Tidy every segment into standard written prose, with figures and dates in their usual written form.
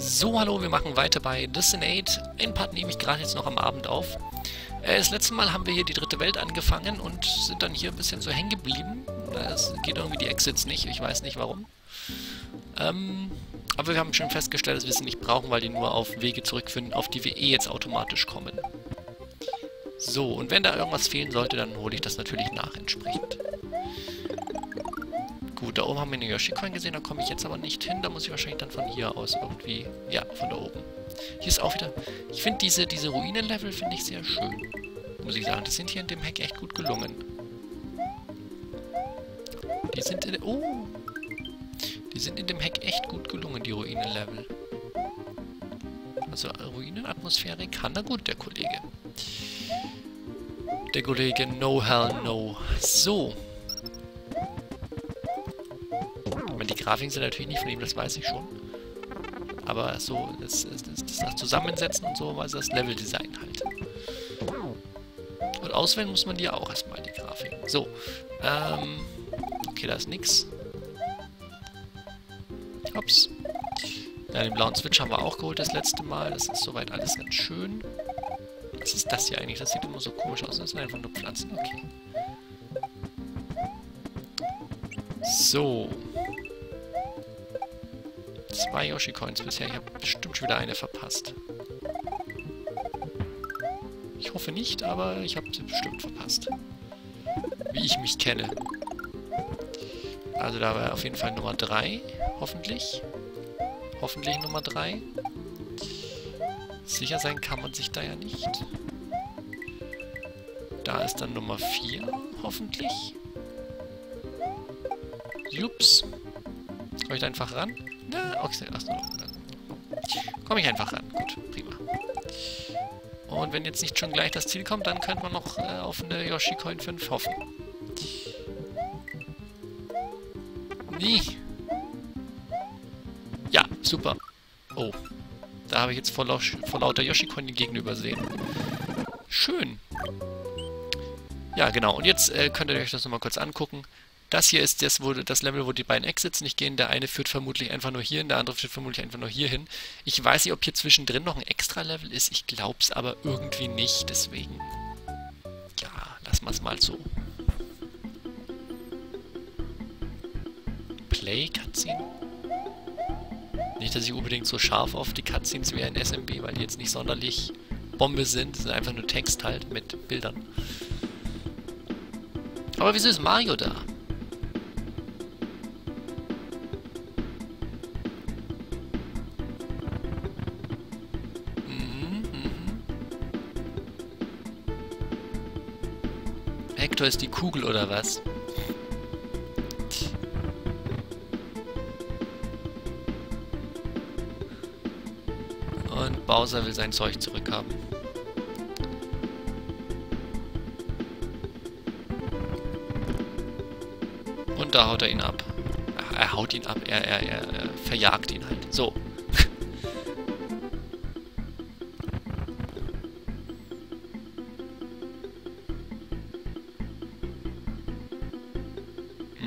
So, hallo, wir machen weiter bei Destinate. Ein Part nehme ich gerade jetzt noch am Abend auf. Das letzte Mal haben wir hier die dritte Welt angefangen und sind dann hier ein bisschen so hängen geblieben. Es geht irgendwie die Exits nicht, ich weiß nicht warum. Aber wir haben schon festgestellt, dass wir sie nicht brauchen, weil die nur auf Wege zurückfinden, auf die wir eh jetzt automatisch kommen. So, und wenn da irgendwas fehlen sollte, dann hole ich das natürlich nach entsprechend. Gut, da oben haben wir eine Yoshi-Coin gesehen, da komme ich jetzt aber nicht hin. Da muss ich wahrscheinlich dann von hier aus irgendwie... Ja, von da oben. Hier ist auch wieder... Ich finde diese Ruinen-Level finde ich sehr schön. Muss ich sagen, das sind hier in dem Heck echt gut gelungen. Die sind in... Oh! Die sind in dem Heck echt gut gelungen, die Ruinen-Level. Also Ruinenatmosphäre kann da gut, der Kollege. Der Kollege No Hell No. So. Die Grafiken sind natürlich nicht von ihm, das weiß ich schon. Aber so, das Zusammensetzen und so, also das Level-Design halt. Und auswählen muss man die auch erstmal, die Grafiken. So, okay, da ist nix. Ups. Ja, den blauen Switch haben wir auch geholt das letzte Mal. Das ist soweit alles ganz schön. Was ist das hier eigentlich? Das sieht immer so komisch aus. Das sind einfach nur Pflanzen, okay. So. 2 Yoshi-Coins bisher. Ich habe bestimmt schon wieder eine verpasst. Ich hoffe nicht, aber ich habe sie bestimmt verpasst. Wie ich mich kenne. Also da war auf jeden Fall Nummer 3. Hoffentlich. Hoffentlich Nummer 3. Sicher sein kann man sich da ja nicht. Da ist dann Nummer 4. Hoffentlich. Jups. Komm ich da einfach ran? Na, okay, achso, komme ich einfach ran. Gut, prima. Und wenn jetzt nicht schon gleich das Ziel kommt, dann könnte man noch auf eine Yoshi-Coin 5 hoffen. Nee. Ja, super. Oh. Da habe ich jetzt vor lauter Yoshi-Coin den Gegner übersehen. Schön. Ja, genau. Und jetzt könnt ihr euch das nochmal kurz angucken. Das hier ist das Level, wo die beiden Exits nicht gehen. Der eine führt vermutlich einfach nur hier hin, der andere führt vermutlich einfach nur hier hin. Ich weiß nicht, ob hier zwischendrin noch ein extra Level ist. Ich glaub's aber irgendwie nicht. Deswegen, ja, lassen wir es mal so. Play Cutscene? Nicht, dass ich unbedingt so scharf auf die Cutscenes wäre in SMB, weil die jetzt nicht sonderlich Bombe sind. Das sind einfach nur Text halt mit Bildern. Aber wieso ist Mario da? Hector ist die Kugel, oder was? Und Bowser will sein Zeug zurückhaben. Und da haut er ihn ab. Er haut ihn ab, er verjagt ihn halt. So.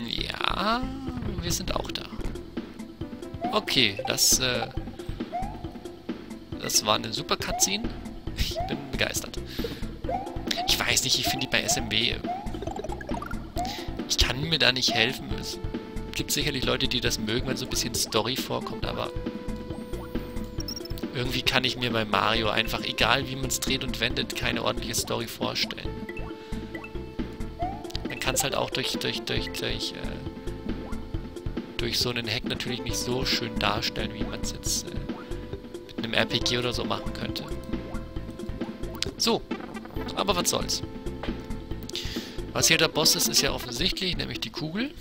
Ja, wir sind auch da. Okay, das war eine super Cutscene. Ich bin begeistert. Ich weiß nicht, ich finde die bei SMB... Ich kann mir da nicht helfen. Es gibt sicherlich Leute, die das mögen, wenn so ein bisschen Story vorkommt, aber... Irgendwie kann ich mir bei Mario einfach, egal wie man es dreht und wendet, keine ordentliche Story vorstellen. Man kann es halt auch durch so einen Hack natürlich nicht so schön darstellen, wie man es jetzt mit einem RPG oder so machen könnte. So, aber was soll's. Was hier der Boss ist, ist ja offensichtlich, nämlich die Kugel.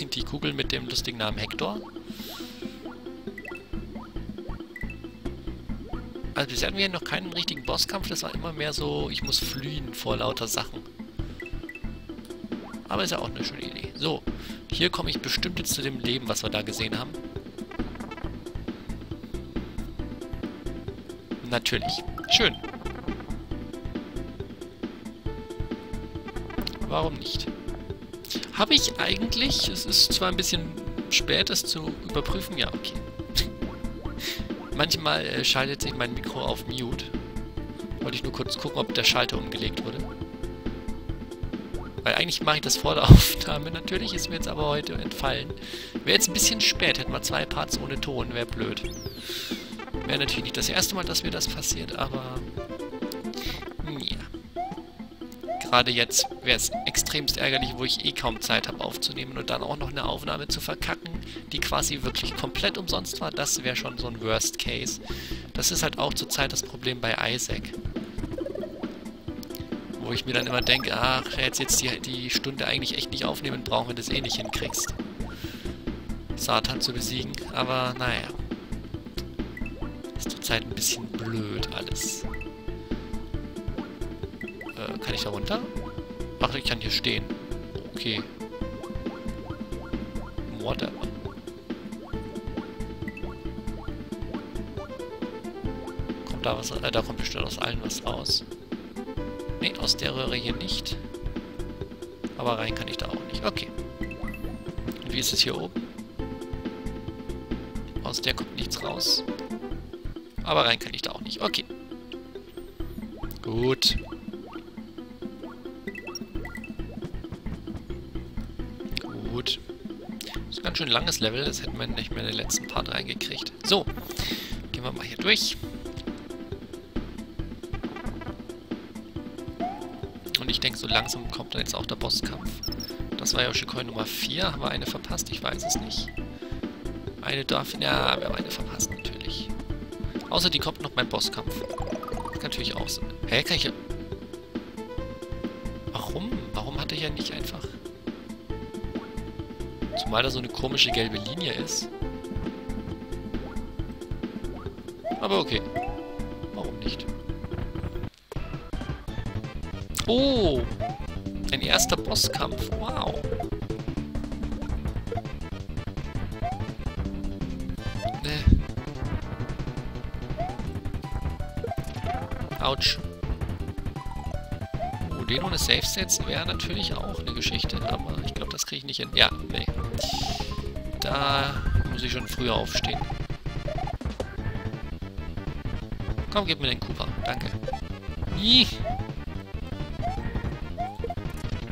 Die Kugel mit dem lustigen Namen Hector. Also bisher hatten wir noch keinen richtigen Bosskampf, das war immer mehr so, ich muss fliehen vor lauter Sachen. Aber ist ja auch eine schöne Idee. So, hier komme ich bestimmt jetzt zu dem Leben, was wir da gesehen haben. Natürlich. Schön. Warum nicht? Habe ich eigentlich... Es ist zwar ein bisschen spät, es zu überprüfen. Ja, okay. Manchmal schaltet sich mein Mikro auf Mute. Wollte ich nur kurz gucken, ob der Schalter umgelegt wurde. Weil eigentlich mache ich das vor der Aufnahme. Natürlich ist mir jetzt aber heute entfallen. Wäre jetzt ein bisschen spät, hätten wir 2 Parts ohne Ton. Wäre blöd. Wäre natürlich nicht das erste Mal, dass mir das passiert, aber... ja. Gerade jetzt wäre es extremst ärgerlich, wo ich eh kaum Zeit habe aufzunehmen und dann auch noch eine Aufnahme zu verkacken, die quasi wirklich komplett umsonst war. Das wäre schon so ein Worst Case. Das ist halt auch zurzeit das Problem bei Isaac. Wo ich mir dann immer denke, ach, hättest jetzt die Stunde eigentlich echt nicht aufnehmen brauchen, wenn du es eh nicht hinkriegst. Satan zu besiegen, aber naja. Ist zurzeit ein bisschen blöd alles. Kann ich da runter? Ach, ich kann hier stehen. Okay. Whatever. Kommt da was? Da kommt bestimmt aus allen was raus. Nee, aus der Röhre hier nicht. Aber rein kann ich da auch nicht. Okay. Und wie ist es hier oben? Aus der kommt nichts raus. Aber rein kann ich da auch nicht. Okay. Gut. Gut. Das ist ein ganz schön langes Level. Das hätten wir nicht mehr in den letzten Part reingekriegt. So. Gehen wir mal hier durch. Und ich denke, so langsam kommt dann jetzt auch der Bosskampf. Das war ja Yoshikoi Nummer 4. Haben wir eine verpasst? Ich weiß es nicht. Eine darf... ja, wir haben eine verpasst natürlich. Außer die kommt noch mein Bosskampf. Das kann natürlich auch sein. Hä, kann ich... warum? Warum hatte ich ja nicht einfach... zumal da so eine komische gelbe Linie ist. Aber okay. Warum nicht? Oh! Ein erster Bosskampf. Wow! Autsch. Oh, den ohne Safe setzen wäre natürlich auch eine Geschichte, aber ich glaube, das kriege ich nicht hin. Ja, nee. Da muss ich schon früher aufstehen. Komm, gib mir den Cooper. Danke. Ih.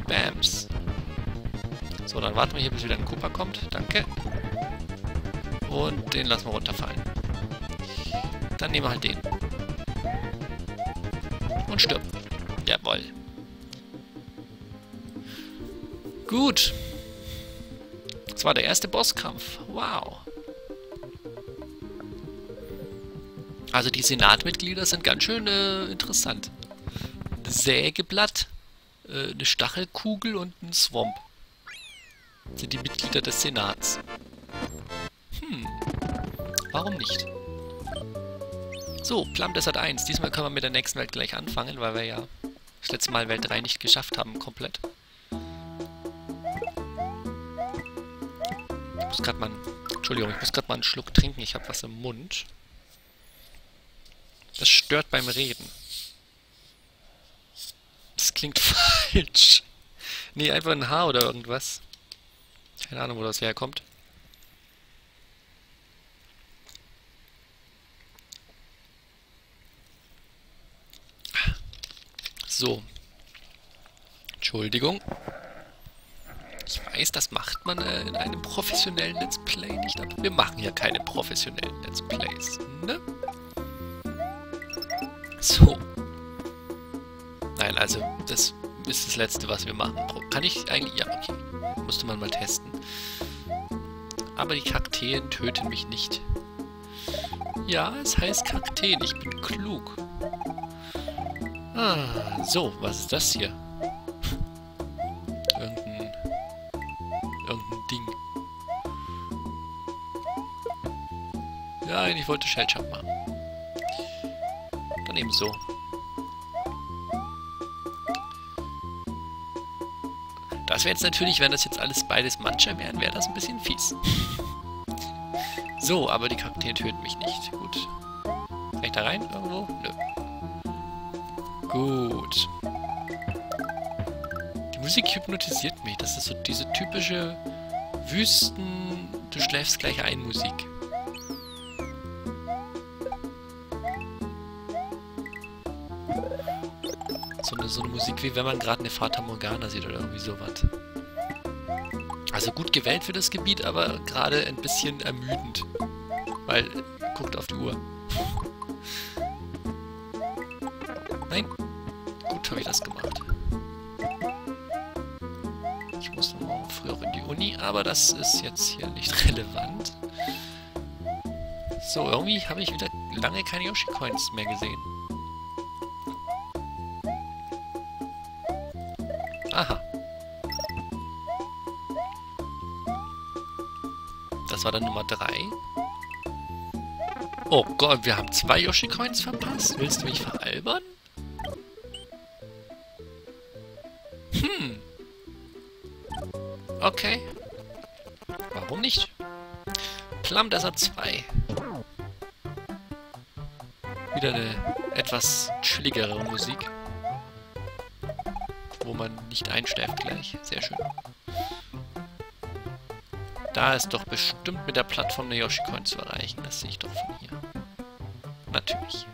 Bams. So, dann warten wir hier, bis wieder ein Cooper kommt. Danke. Und den lassen wir runterfallen. Dann nehmen wir halt den. Und stirbt. Jawohl. Gut. Das war der erste Bosskampf. Wow. Also die Senatmitglieder sind ganz schön interessant. Ein Sägeblatt, eine Stachelkugel und ein Swamp. Das sind die Mitglieder des Senats. Hm. Warum nicht? So, Plum Desert 1. Diesmal können wir mit der nächsten Welt gleich anfangen, weil wir ja das letzte Mal Welt 3 nicht geschafft haben, komplett. Ich muss gerade mal... Entschuldigung, ich muss gerade mal einen Schluck trinken. Ich habe was im Mund. Das stört beim Reden. Das klingt falsch. Nee, einfach ein Haar oder irgendwas. Keine Ahnung, wo das herkommt. So. Entschuldigung. Ich weiß, das macht man in einem professionellen Let's Play nicht, aber wir machen ja keine professionellen Let's Plays, ne? So. Nein, also, das ist das Letzte, was wir machen. Kann ich eigentlich... ja, okay. Musste man mal testen. Aber die Kakteen töten mich nicht. Ja, es heißt Kakteen. Ich bin klug. Ah, so, was ist das hier? Irgendein Ding. Ja, ich wollte Shellshock machen. Dann eben so. Das wäre jetzt natürlich, wenn das jetzt alles beides Mancha wären, wäre das ein bisschen fies. So, aber die Kakteen töten mich nicht. Gut. Kann ich da rein irgendwo? Nö. Gut. Die Musik hypnotisiert mich. Das ist so diese typische Wüsten-Du-schläfst-gleich-ein-Musik. So eine Musik, wie wenn man gerade eine Fata Morgana sieht oder irgendwie sowas. Also gut gewählt für das Gebiet, aber gerade ein bisschen ermüdend. Weil, guckt auf die Uhr. Nein. Gut habe ich das gemacht. Ich muss noch früher in die Uni, aber das ist jetzt hier nicht relevant. So, irgendwie habe ich wieder lange keine Yoshi-Coins mehr gesehen. Aha. Das war dann Nummer 3. Oh Gott, wir haben 2 Yoshi-Coins verpasst. Willst du mich veralbern? Hm. Okay. Warum nicht? Plumdesert 2. Wieder eine etwas chilligere Musik. Wo man nicht einschläft gleich. Sehr schön. Da ist doch bestimmt mit der Plattform der Yoshi-Coin zu erreichen. Das sehe ich doch von hier. Natürlich.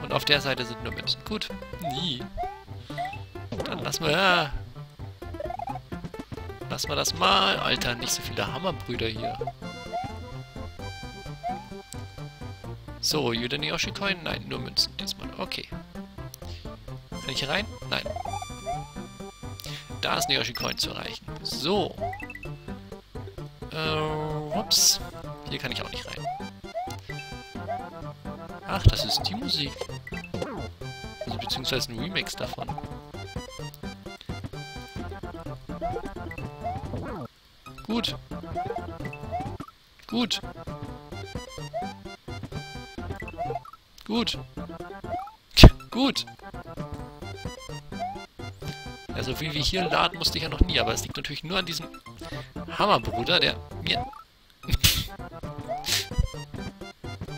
Und auf der Seite sind nur Menschen. Gut. Nie. Dann lassen wir... Ja. Lassen wir das mal. Alter, nicht so viele Hammerbrüder hier. So, wieder eine Yoshi-Coin? Nein, nur Münzen diesmal. Okay. Kann ich hier rein? Nein. Da ist eine Yoshi-Coin zu erreichen. So. Ups. Hier kann ich auch nicht rein. Ach, das ist die Musik. Also, beziehungsweise ein Remix davon. Gut. Gut. Gut. Gut. Ja, so viel wie hier laden musste ich ja noch nie, aber es liegt natürlich nur an diesem Hammerbruder, der mir...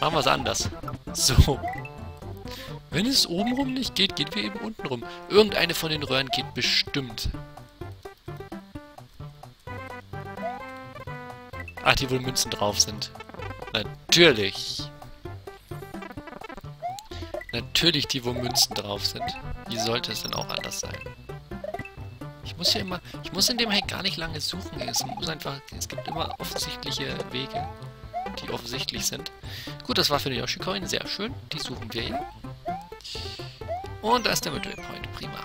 Machen wir es anders. So. Wenn es obenrum nicht geht, gehen wir eben untenrum. Irgendeine von den Röhren geht bestimmt. Ach, die wohl Münzen drauf sind. Natürlich. Natürlich die, wo Münzen drauf sind. Wie sollte es denn auch anders sein? Ich muss hier immer... Ich muss in dem Hack gar nicht lange suchen. Es muss einfach... Es gibt immer offensichtliche Wege, die offensichtlich sind. Gut, das war für die Yoshi-Coin. Sehr schön. Die suchen wir ja. Und da ist der Mittelpoint. Prima.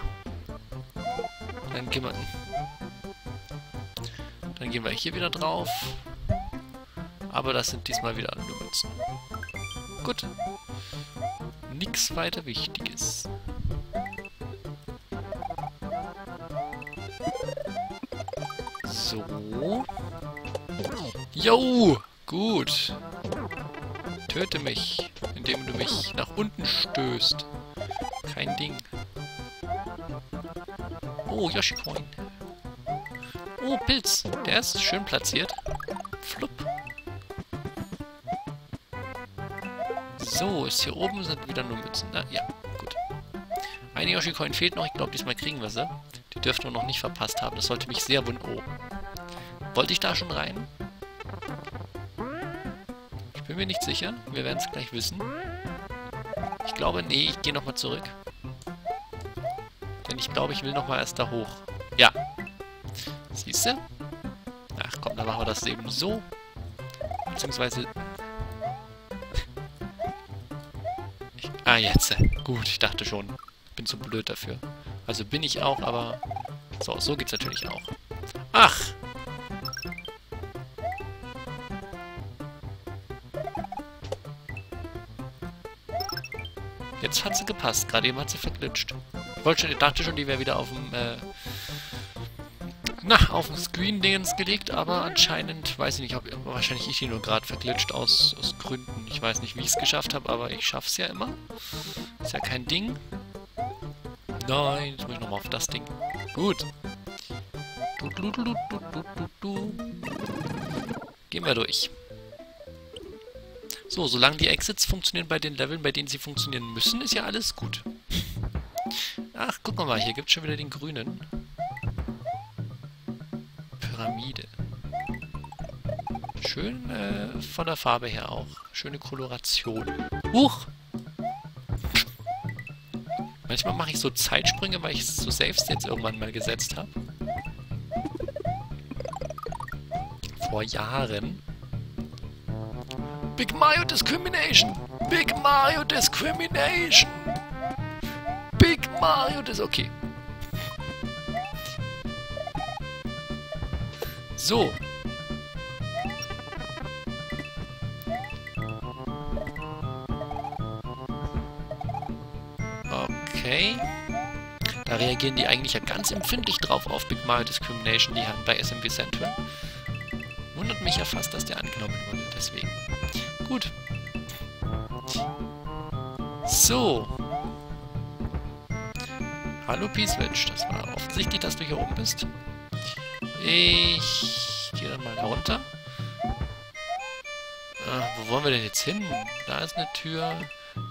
Dann gehen wir... Dann gehen wir hier wieder drauf. Aber das sind diesmal wieder nur Münzen. Gut. Nichts weiter Wichtiges. So. Jo! Gut. Töte mich, indem du mich nach unten stößt. Kein Ding. Oh, Yoshi-Coin. Oh, Pilz. Der ist schön platziert. Flupp. So, ist hier oben, sind wieder nur Münzen. Na, ja, gut. Eine Yoshi-Coin fehlt noch. Ich glaube, diesmal kriegen wir sie. Die dürften wir noch nicht verpasst haben. Das sollte mich sehr wundern. Oh. Wollte ich da schon rein? Ich bin mir nicht sicher. Wir werden es gleich wissen. Ich glaube, nee, ich gehe nochmal zurück. Denn ich glaube, ich will nochmal erst da hoch. Ja. Siehst du? Ach komm, dann machen wir das eben so. Beziehungsweise... Ah, jetzt. Gut, ich dachte schon. Bin zu blöd dafür. Also bin ich auch, aber... So, so geht's natürlich auch. Ach! Jetzt hat sie gepasst. Gerade eben hat sie verglitscht. Ich dachte schon, die wäre wieder auf dem... auf dem Screen-Dingens gelegt, aber anscheinend... Weiß ich nicht, wahrscheinlich ich die nur gerade verglitscht aus Gründen. Ich weiß nicht, wie ich es geschafft habe, aber ich schaffe es ja immer. Ist ja kein Ding. Nein, jetzt muss ich nochmal auf das Ding. Gut. Gehen wir durch. So, solange die Exits funktionieren bei den Leveln, bei denen sie funktionieren müssen, ist ja alles gut. Ach, guck mal, hier gibt es schon wieder den grünen. Pyramide. Schön von der Farbe her auch. Schöne Koloration. Huch! Manchmal mache ich so Zeitsprünge, weil ich so Save-States irgendwann mal gesetzt habe. Vor Jahren. Big Mario Discrimination! Big Mario Discrimination! Big Mario Dis... Okay. So. Okay. Da reagieren die eigentlich ja ganz empfindlich drauf auf Big Mario Discrimination, die haben bei SMB Central. Wundert mich ja fast, dass der angenommen wurde, deswegen. Gut. So. Hallo Peacewitch, das war offensichtlich, dass du hier oben bist. Ich gehe dann mal da runter. Wo wollen wir denn jetzt hin? Da ist eine Tür.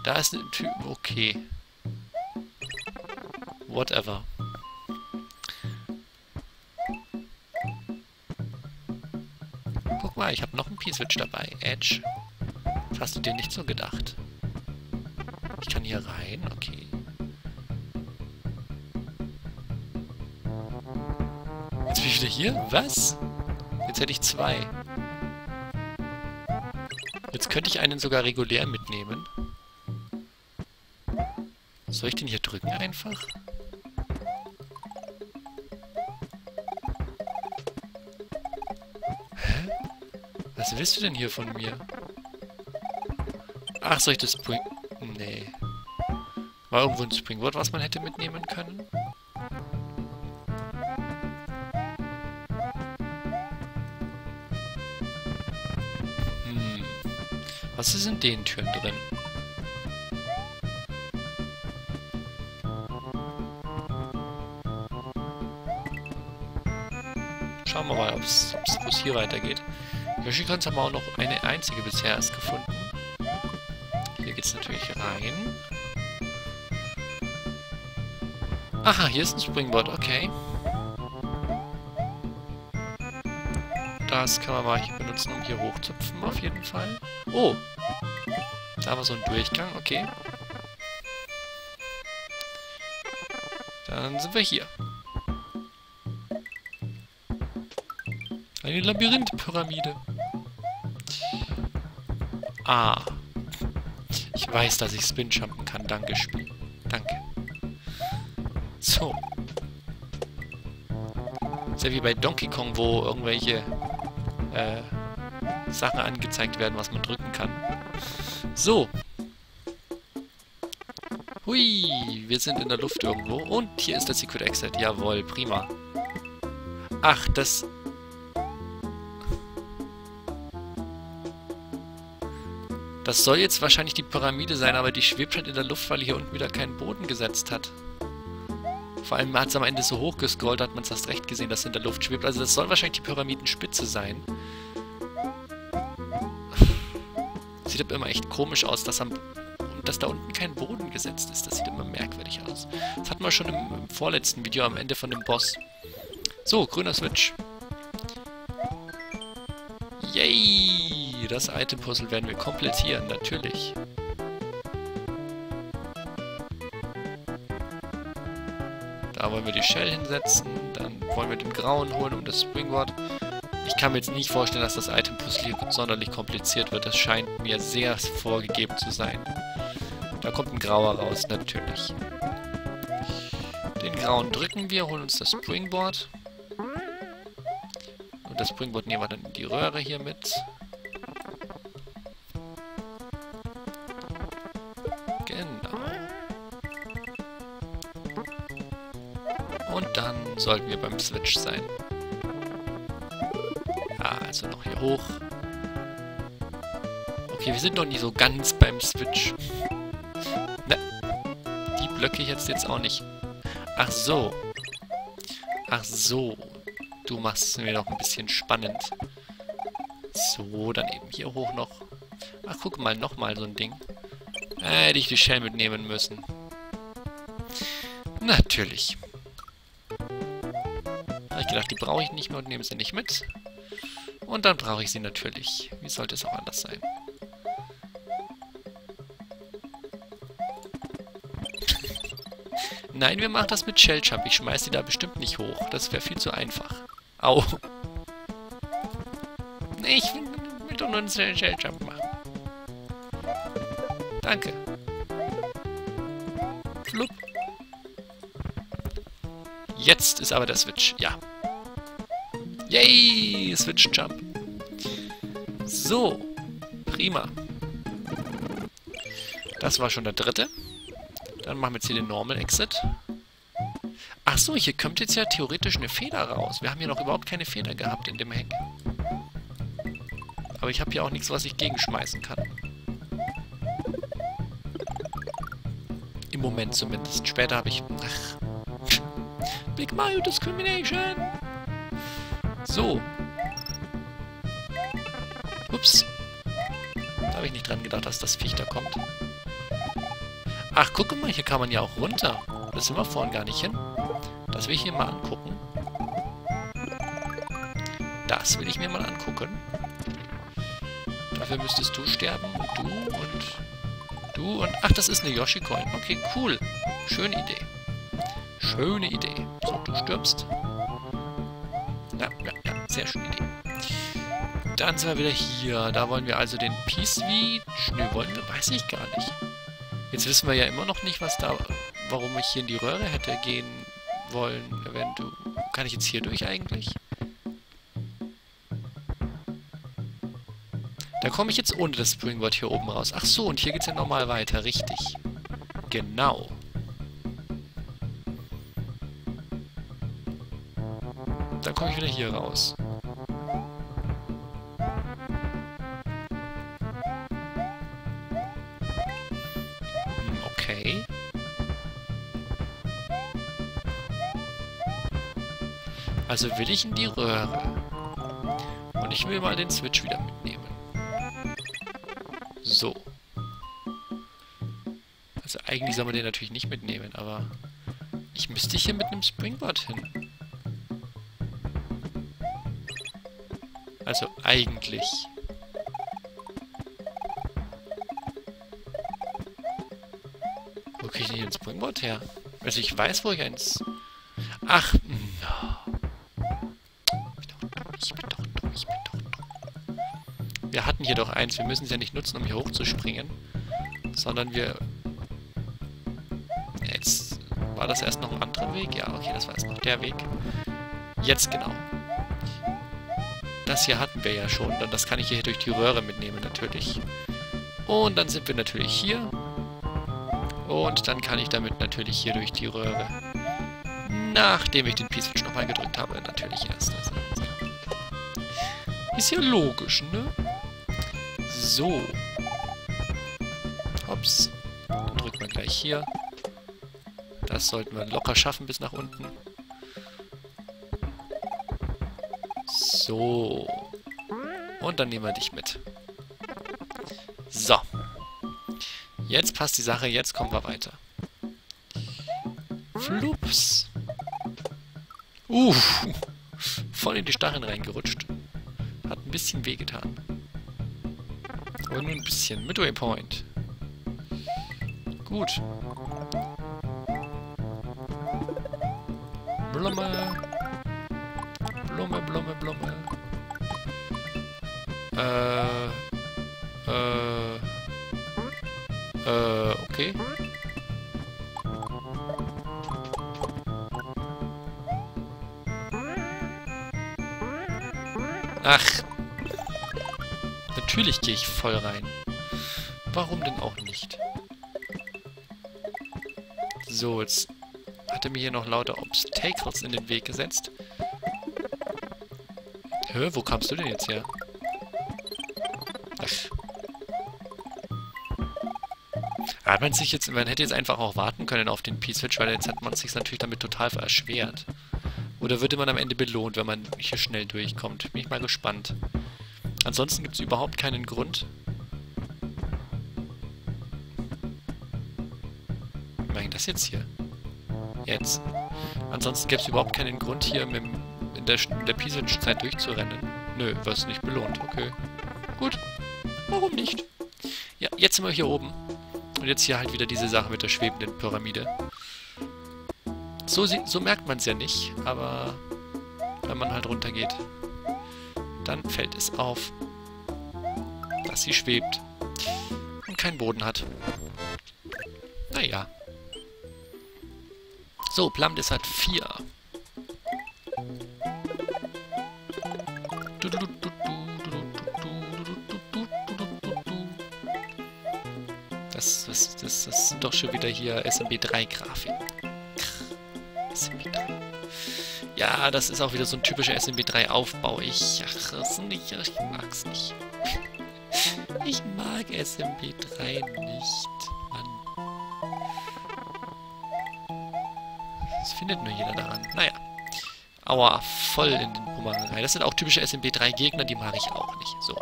Da ist eine Tür. Okay. Whatever. Guck mal, ich habe noch einen P-Switch dabei. Edge. Das hast du dir nicht so gedacht. Ich kann hier rein. Okay. Jetzt bin ich wieder hier? Was? Jetzt hätte ich zwei. Jetzt könnte ich einen sogar regulär mitnehmen. Soll ich den hier drücken einfach? Hä? Was willst du denn hier von mir? Ach, soll ich das Spring... Nee. War irgendwo ein Springboard, was man hätte mitnehmen können? Was ist in den Türen drin? Schauen wir mal, ob es hier weitergeht. Yoshi-Cons haben wir auch noch eine einzige bisher erst gefunden. Hier geht es natürlich rein. Aha, hier ist ein Springboard, okay. Das kann man mal hier benutzen, um hier hochzupfen, auf jeden Fall. Oh! Da haben wir so einen Durchgang, okay. Dann sind wir hier. Eine Labyrinthpyramide. Ah. Ich weiß, dass ich Spin-Jumpen kann. Danke, Spiel. Danke. So. Ist ja wie bei Donkey Kong, wo irgendwelche... Sachen angezeigt werden, was man drücken kann. So. Hui, wir sind in der Luft irgendwo. Und hier ist der Secret Exit. Jawohl, prima. Ach, das... Das soll jetzt wahrscheinlich die Pyramide sein, aber die schwebt halt in der Luft, weil hier unten wieder keinen Boden gesetzt hat. Vor allem hat es am Ende so hoch gescrollt, hat man es erst recht gesehen, dass es in der Luft schwebt. Also das soll wahrscheinlich die Pyramidenspitze sein. Sieht immer echt komisch aus, dass da unten kein Boden gesetzt ist. Das sieht immer merkwürdig aus. Das hatten wir schon im vorletzten Video am Ende von dem Boss. So, grüner Switch. Yay! Das Item-Puzzle werden wir komplettieren, natürlich. Da wollen wir die Shell hinsetzen. Dann wollen wir den Grauen holen um das Springboard. Ich kann mir jetzt nicht vorstellen, dass das Item-Puzzle sonderlich kompliziert wird. Das scheint mir sehr vorgegeben zu sein. Da kommt ein Grauer raus, natürlich. Den Grauen drücken wir, holen uns das Springboard. Und das Springboard nehmen wir dann in die Röhre hier mit. Genau. Und dann sollten wir beim Switch sein. Also noch hier hoch. Okay, wir sind noch nie so ganz beim Switch. Ne, die Blöcke jetzt auch nicht. Ach so. Ach so. Du machst es mir noch ein bisschen spannend. So, dann eben hier hoch noch. Ach, guck mal, nochmal so ein Ding. Hätte ich die Shell mitnehmen müssen. Natürlich. Habe ich gedacht, die brauche ich nicht mehr und nehme sie nicht mit. Und dann brauche ich sie natürlich. Wie sollte es auch anders sein? Nein, wir machen das mit Shellchub. Ich schmeiß die da bestimmt nicht hoch. Das wäre viel zu einfach. Au. Ich will doch nur einen Shellchub machen. Danke. Flup. Jetzt ist aber der Switch. Ja. Yay! Switch Jump. So. Prima. Das war schon der dritte. Dann machen wir jetzt hier den Normal Exit. Achso, hier kommt jetzt ja theoretisch eine Feder raus. Wir haben hier noch überhaupt keine Feder gehabt in dem Heck. Aber ich habe hier auch nichts, was ich gegenschmeißen kann. Im Moment zumindest. Später habe ich... Ach. Big Mario Discrimination! So. Ups. Da habe ich nicht dran gedacht, dass das Viech da kommt. Ach, guck mal, hier kann man ja auch runter. Das sind wir vorhin gar nicht hin. Das will ich mir mal angucken. Das will ich mir mal angucken. Dafür müsstest du sterben. Und du und... Ach, das ist eine Yoshi-Coin. Okay, cool. Schöne Idee. Schöne Idee. So, du stirbst. Ja. Sehr schöne Idee. Dann sind wir wieder hier. Da wollen wir also den Peace Beach. Nö, wollen wir? Weiß ich gar nicht. Jetzt wissen wir ja immer noch nicht, was da... Warum ich hier in die Röhre hätte gehen wollen. Eventuell. Kann ich jetzt hier durch eigentlich? Da komme ich jetzt ohne das Springboard hier oben raus. Ach so, und hier geht's ja nochmal weiter. Richtig. Genau. Dann komme ich wieder hier raus. Okay. Also will ich in die Röhre. Und ich will mal den Switch wieder mitnehmen. So. Also eigentlich soll man den natürlich nicht mitnehmen, aber ich müsste hier mit einem Springboard hin. Also eigentlich... Wo kriege ich denn hier ein Springboard her? Also ich weiß, wo ich eins... Ach, no. Ich bin doch dumm. Wir hatten hier doch eins. Wir müssen es ja nicht nutzen, um hier hochzuspringen. Sondern wir... Jetzt... War das erst noch ein anderer Weg? Ja, okay, das war erst noch der Weg. Jetzt genau. Das hier hatten wir ja schon. Dann das kann ich hier durch die Röhre mitnehmen, natürlich. Und dann sind wir natürlich hier. Und dann kann ich damit natürlich hier durch die Röhre. Nachdem ich den Peace Switch nochmal gedrückt habe, natürlich erst. Ist ja logisch, ne? So. Hops. Dann drückt man gleich hier. Das sollten wir locker schaffen bis nach unten. So. Und dann nehmen wir dich mit. So. Jetzt passt die Sache, jetzt kommen wir weiter. Flups. Voll in die Stacheln reingerutscht. Hat ein bisschen wehgetan. Aber nur ein bisschen. Midway Point. Gut. Blumme. Blumme, Blumme, Blumme. Okay. Ach. Natürlich gehe ich voll rein. Warum denn auch nicht? So, jetzt hat er mir hier noch lauter Obstacles in den Weg gesetzt. Hä, wo kamst du denn jetzt her? Ach. Hat man sich jetzt, man hätte jetzt einfach auch warten können auf den P-Switch, weil jetzt hat man sich natürlich damit total erschwert. Oder würde man am Ende belohnt, wenn man hier schnell durchkommt? Bin ich mal gespannt. Ansonsten gibt es überhaupt keinen Grund. Was mache ich das jetzt hier? Jetzt. Ansonsten gäbe es überhaupt keinen Grund, hier in der P-Switch-Zeit durchzurennen. Nö, wirst nicht belohnt. Okay. Gut. Warum nicht? Ja, jetzt sind wir hier oben. Und jetzt hier halt wieder diese Sache mit der schwebenden Pyramide. So merkt man es ja nicht, aber wenn man halt runtergeht, dann fällt es auf, dass sie schwebt und keinen Boden hat. Naja. So, Plumdes hat 4. Das sind doch schon wieder hier SMB3-Grafik. SMB3. Ja, das ist auch wieder so ein typischer SMB3-Aufbau. Ich mag's nicht. Ich mag SMB3 nicht, Mann. Das findet nur jeder daran. Naja. Aua, voll in den Bumerang rein. Das sind auch typische SMB3-Gegner, die mag ich auch nicht. So.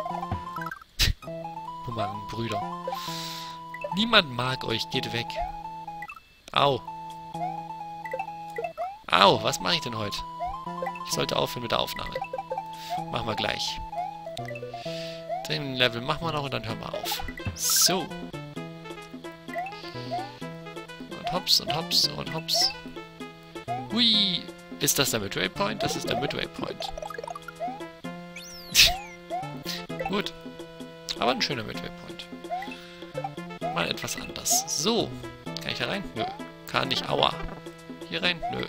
Bumerang-Brüder. Niemand mag euch, geht weg. Au. Au, was mache ich denn heute? Ich sollte aufhören mit der Aufnahme. Machen wir gleich. Den Level machen wir noch und dann hören wir auf. So. Und hops und hops und hops. Hui. Ist das der Midway Point? Das ist der Midway Point. Gut. Aber ein schöner Midway Point. Mal etwas anders. So. Kann ich da rein? Nö. Kann nicht. Aua. Hier rein? Nö.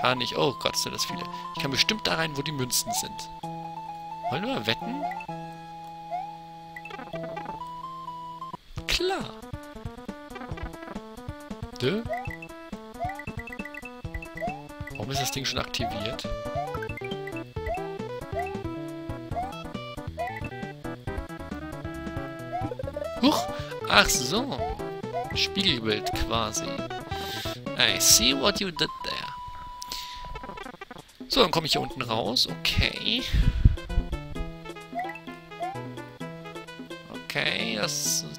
Kann nicht. Oh Gott, sind das viele. Ich kann bestimmt da rein, wo die Münzen sind. Wollen wir wetten? Klar. Dö. Warum ist das Ding schon aktiviert? Huch! Ach so. Spiegelbild quasi. I see what you did there. So, dann komme ich hier unten raus. Okay. Okay,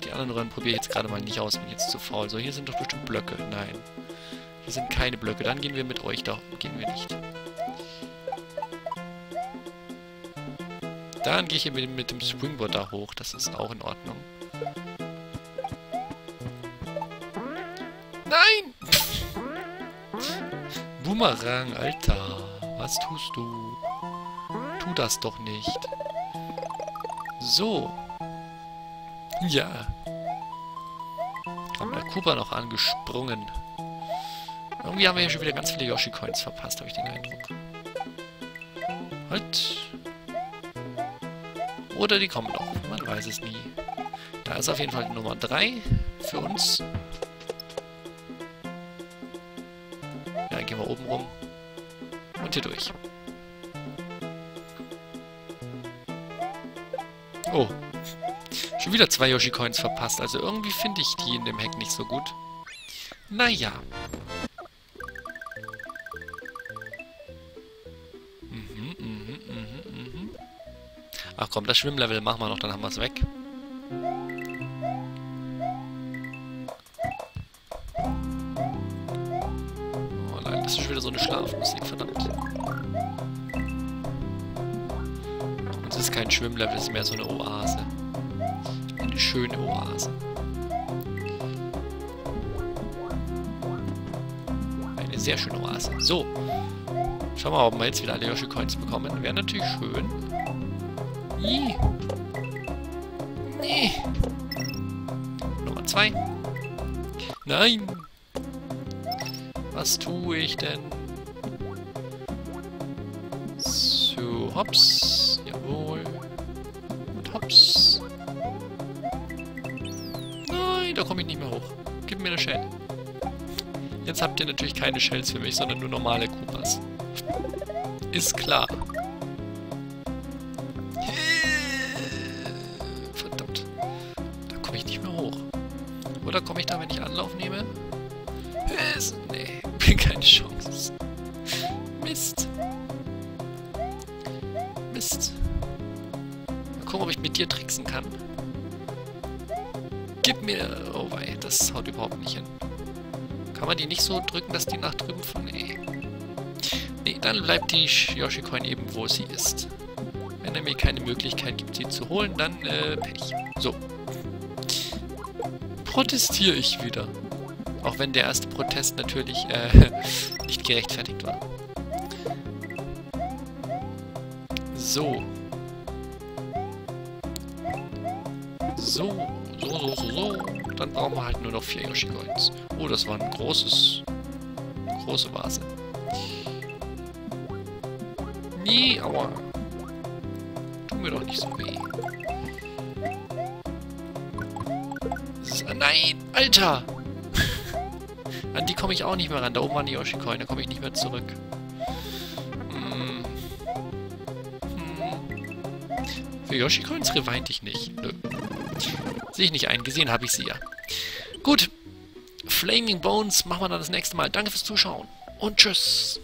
die anderen Röhren probiere ich jetzt gerade mal nicht aus, bin jetzt zu faul. So, hier sind doch bestimmt Blöcke. Nein. Hier sind keine Blöcke. Dann gehen wir mit euch doch. Gehen wir nicht. Dann gehe ich hier mit dem Springboard da hoch. Das ist auch in Ordnung. Nein! Bumerang, Alter. Was tust du? Tu das doch nicht. So. Ja. Kommt der Cooper noch angesprungen. Irgendwie haben wir hier schon wieder ganz viele Yoshi-Coins verpasst, habe ich den Eindruck. Halt. Oder die kommen noch. Man weiß es nie. Da ist auf jeden Fall Nummer 3 für uns. Ja, gehen wir oben rum. Und hier durch. Oh. Schon wieder 2 Yoshi-Coins verpasst. Also irgendwie finde ich die in dem Hack nicht so gut. Naja. Ach komm, das Schwimmlevel machen wir noch, dann haben wir es weg. Oh nein, das ist schon wieder so eine Schlafmusik, verdammt. Und es ist kein Schwimmlevel, es ist mehr so eine Oase. Eine schöne Oase. Eine sehr schöne Oase. So. Schauen wir mal, ob wir jetzt wieder alle Yoshi-Coins bekommen. Wäre natürlich schön. Nee. Nee. Nummer 2. Nein. Was tue ich denn? So, hops. Jawohl. Und hops. Nein, da komme ich nicht mehr hoch. Gib mir eine Shell. Jetzt habt ihr natürlich keine Shells für mich, sondern nur normale Koopas. Ist klar. Oder komme ich da, wenn ich Anlauf nehme? Nee, keine Chance. Mist. Mist. Mal gucken, ob ich mit dir tricksen kann. Gib mir... Oh wei, das haut überhaupt nicht hin. Kann man die nicht so drücken, dass die nach drüben von... Nee. Nee, dann bleibt die Yoshi-Coin eben, wo sie ist. Wenn er mir keine Möglichkeit gibt, sie zu holen, dann Pech. So. Protestiere ich wieder. Auch wenn der erste Protest natürlich nicht gerechtfertigt war. So. So. Dann brauchen wir halt nur noch 4 Yoshi-Coins. Oh, das war ein große Vase. Nee, aua. Tut mir doch nicht so weh. Nein, Alter! An die komme ich auch nicht mehr ran. Da oben waren die Yoshi-Coin, da komme ich nicht mehr zurück. Für Yoshi-Coins reweint ich nicht. Nö. Sehe ich nicht ein. Gesehen habe ich sie ja. Gut. Flaming Bones machen wir dann das nächste Mal. Danke fürs Zuschauen und tschüss.